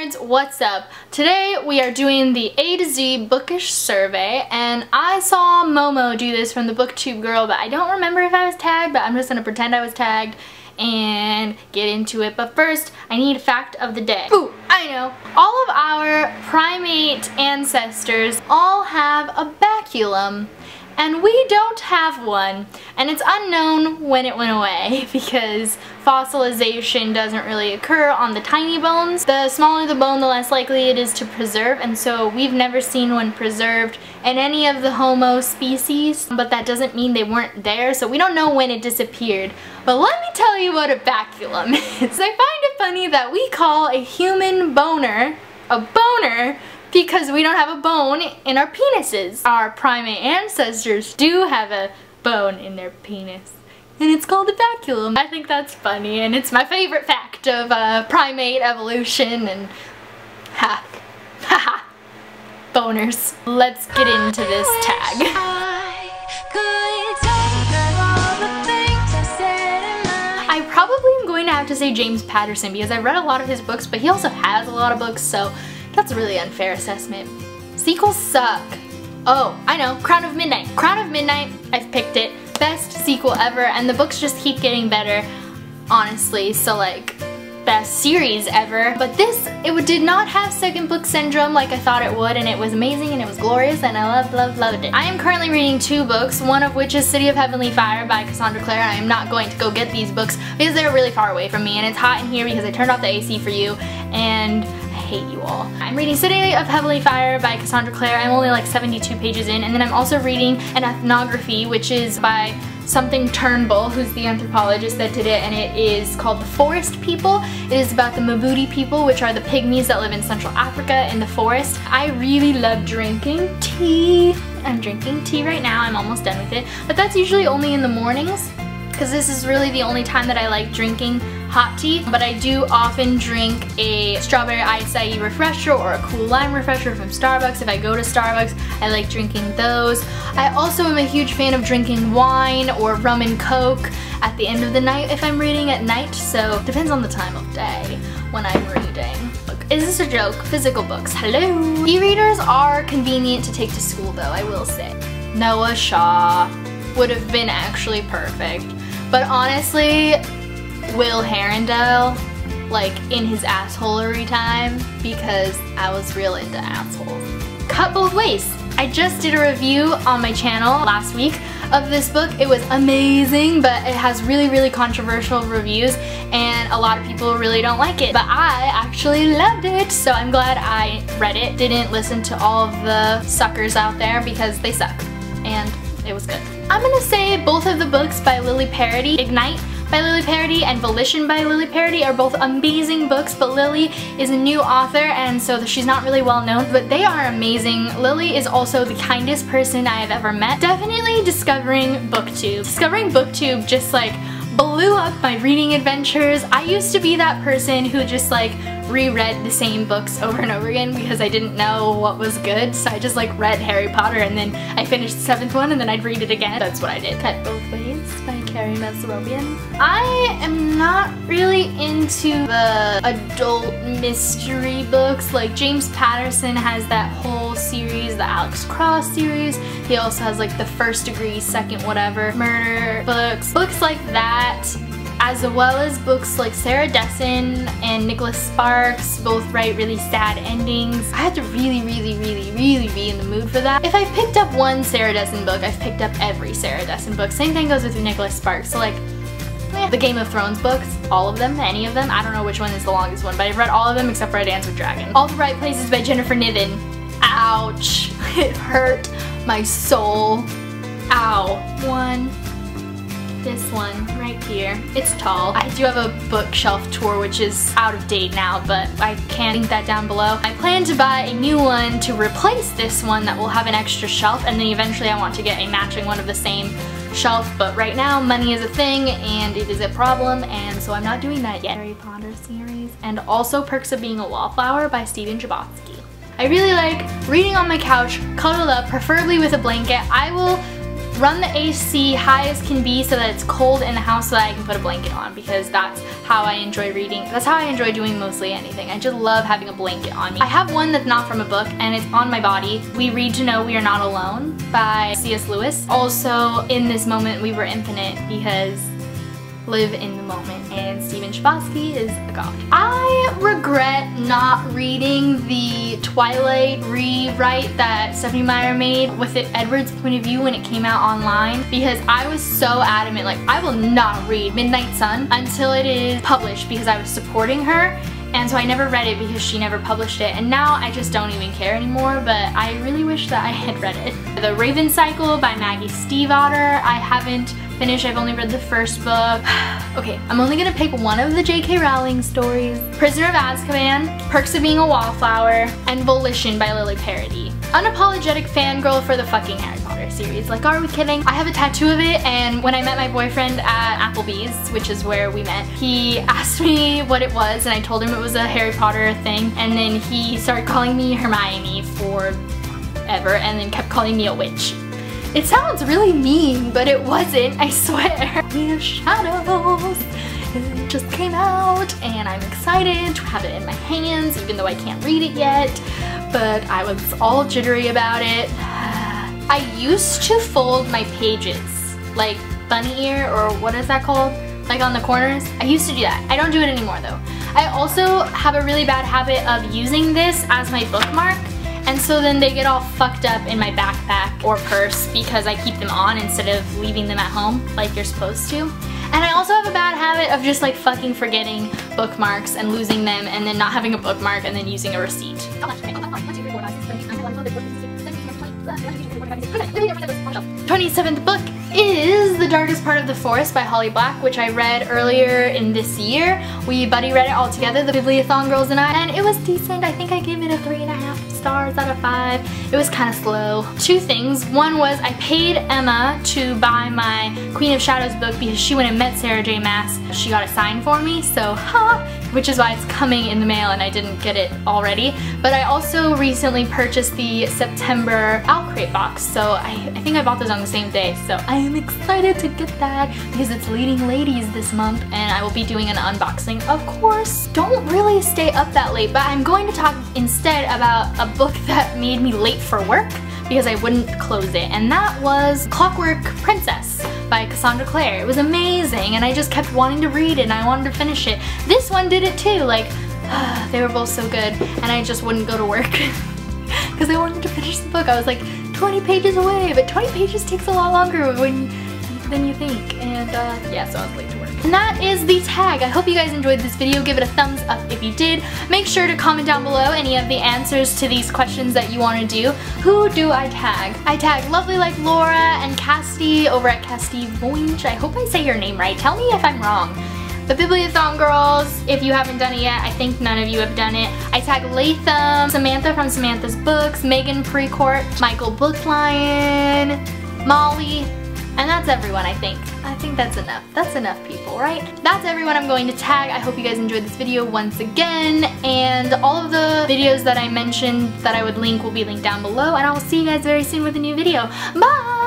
nerds, what's up? Today we are doing the A to Z bookish survey, and I saw Momo do this from the BookTube girl, but I don't remember if I was tagged, but I'm just gonna pretend I was tagged and get into it. But first, I need a fact of the day. Ooh, I know. All of our primate ancestors all have a baculum, and we don't have one, and it's unknown when it went away because fossilization doesn't really occur on the tiny bones. The smaller the bone, the less likely it is to preserve, and so we've never seen one preserved in any of the Homo species, but that doesn't mean they weren't there, so we don't know when it disappeared. But let me tell you what a baculum is. I find it funny that we call a human boner a boner because we don't have a bone in our penises. Our primate ancestors do have a bone in their penis, and it's called a baculum. I think that's funny, and it's my favorite fact of primate evolution, and ha, ha ha, boners. Let's get into this tag. I'm going to have to say James Patterson because I read a lot of his books, but he also has a lot of books, so that's a really unfair assessment. Sequels suck. Oh, I know, Crown of Midnight. Crown of Midnight, I've picked it. Best sequel ever, and the books just keep getting better, honestly, so like, best series ever. But this, it did not have second book syndrome like I thought it would, and it was amazing and it was glorious, and I loved it. I am currently reading two books, one of which is City of Heavenly Fire by Cassandra Clare. I am not going to go get these books because they're really far away from me, and it's hot in here because I turned off the AC for you, and I hate you all. I'm reading City of Heavenly Fire by Cassandra Clare. I'm only like 72 pages in, and then I'm also reading An Ethnography, which is by something Turnbull, who's the anthropologist that did it, and it is called The Forest People. It is about the Mbuti people, which are the pygmies that live in Central Africa in the forest. I really love drinking tea. I'm drinking tea right now. I'm almost done with it, but that's usually only in the mornings because this is really the only time that I like drinking hot tea, but I do often drink a strawberry acai refresher or a cool lime refresher from Starbucks. If I go to Starbucks, I like drinking those. I also am a huge fan of drinking wine or rum and coke at the end of the night if I'm reading at night, so depends on the time of day when I'm reading. Is this a joke? Physical books, hello? E-readers are convenient to take to school though, I will say. Noah Shaw would have been actually perfect, but honestly, Will Herondale, like in his assholery time, because I was real into assholes. Cut Both Ways. I just did a review on my channel last week of this book. It was amazing, but it has really, really controversial reviews, and a lot of people really don't like it. But I actually loved it, so I'm glad I read it. Didn't listen to all of the suckers out there because they suck, and it was good. I'm gonna say both of the books by Lily Parody, Ignite by Lily Parody and Volition by Lily Parody, are both amazing books, but Lily is a new author, and so she's not really well known, but they are amazing. Lily is also the kindest person I have ever met. Definitely discovering BookTube. Discovering BookTube just like blew up my reading adventures. I used to be that person who just like reread the same books over and over again because I didn't know what was good, so I just like read Harry Potter and then I finished the 7th one and then I'd read it again. That's what I did. Cut Both Ways by Carrie Mesrobian. I am not really into the adult mystery books. Like James Patterson has that whole series, the Alex Cross series. He also has like the First Degree, Second Whatever, murder books, books like that, as well as books like Sarah Dessen and Nicholas Sparks, both write really sad endings. I had to really be in the mood for that. If I've picked up one Sarah Dessen book, I've picked up every Sarah Dessen book. Same thing goes with Nicholas Sparks, so like, the Game of Thrones books, all of them, any of them, I don't know which one is the longest one, but I've read all of them except for A Dance with Dragons. All the Bright Places by Jennifer Niven. Ouch, it hurt my soul. Ow. This one right here. It's tall. I do have a bookshelf tour which is out of date now, but I can link that down below. I plan to buy a new one to replace this one that will have an extra shelf, and then eventually I want to get a matching one of the same shelf, but right now money is a thing and it is a problem, and so I'm not doing that yet. Harry Potter series and also Perks of Being a Wallflower by Stephen Chbosky. I really like reading on my couch, cuddled up, preferably with a blanket. I will run the AC high as can be so that it's cold in the house so that I can put a blanket on, because that's how I enjoy reading. That's how I enjoy doing mostly anything. I just love having a blanket on me. I have one that's not from a book and it's on my body. We read To Know We Are Not Alone by C.S. Lewis. Also, In This Moment We Were Infinite, because live in the moment, and Stephen Chbosky is a god. I regret not reading the Twilight rewrite that Stephanie Meyer made with Edward's point of view when it came out online, because I was so adamant, like, I will not read Midnight Sun until it is published, because I was supporting her. And so I never read it because she never published it, and now I just don't even care anymore, but I really wish that I had read it. The Raven Cycle by Maggie Stiefvater, I haven't finished, I've only read the first book. Okay, I'm only gonna pick one of the J.K. Rowling stories. Prisoner of Azkaban, Perks of Being a Wallflower, and Volition by Lily Parody. Unapologetic fangirl for the fucking Harry Potter series. Like, are we kidding? I have a tattoo of it, and when I met my boyfriend at Applebee's, which is where we met, he asked me what it was, and I told him it was a Harry Potter thing, and then he started calling me Hermione forever, and then kept calling me a witch. It sounds really mean, but it wasn't, I swear. We Have Shadows, it just came out, and I'm excited to have it in my hands, even though I can't read it yet, but I was all jittery about it. I used to fold my pages, like bunny ear, or what is that called? Like on the corners? I used to do that. I don't do it anymore though. I also have a really bad habit of using this as my bookmark, and so then they get all fucked up in my backpack or purse because I keep them on instead of leaving them at home like you're supposed to. And I also have a bad habit of just like fucking forgetting bookmarks and losing them and then not having a bookmark and then using a receipt. The 27th book is The Darkest Part of the Forest by Holly Black, which I read earlier in this year. We buddy read it all together, the Bibliothon Girls and I, and it was decent. I think I gave it a 3.5 stars out of 5. It was kind of slow. Two things. One was I paid Emma to buy my Queen of Shadows book because she went and met Sarah J. Maas. She got it signed for me, so ha! Which is why it's coming in the mail and I didn't get it already. But I also recently purchased the September Owl Crate box, so I think I bought those on the same day, so I am excited to get that because it's Leading Ladies this month and I will be doing an unboxing, of course. Don't really stay up that late, but I'm going to talk instead about a book that made me late for work because I wouldn't close it, and that was Clockwork Princess by Cassandra Clare. It was amazing and I just kept wanting to read it and I wanted to finish it. This one did it too, like, they were both so good and I just wouldn't go to work because I wanted to finish the book. I was like 20 pages away, but 20 pages takes a lot longer than you think, and yeah, so I was late to work. And that is the tag. I hope you guys enjoyed this video. Give it a thumbs up if you did. Make sure to comment down below any of the answers to these questions that you want to do. Who do I tag? I tag Lovely Like Laura and Casty over at Casty Voinch. I hope I say your name right. Tell me if I'm wrong. The Bibliothon Girls, if you haven't done it yet, I think none of you have done it. I tag Latham, Samantha from Samantha's Books, Megan Precourt, Michael Booklion, Molly, and that's everyone, I think. I think that's enough. That's enough people, right? That's everyone I'm going to tag. I hope you guys enjoyed this video once again, and all of the videos that I mentioned that I would link will be linked down below, and I will see you guys very soon with a new video. Bye!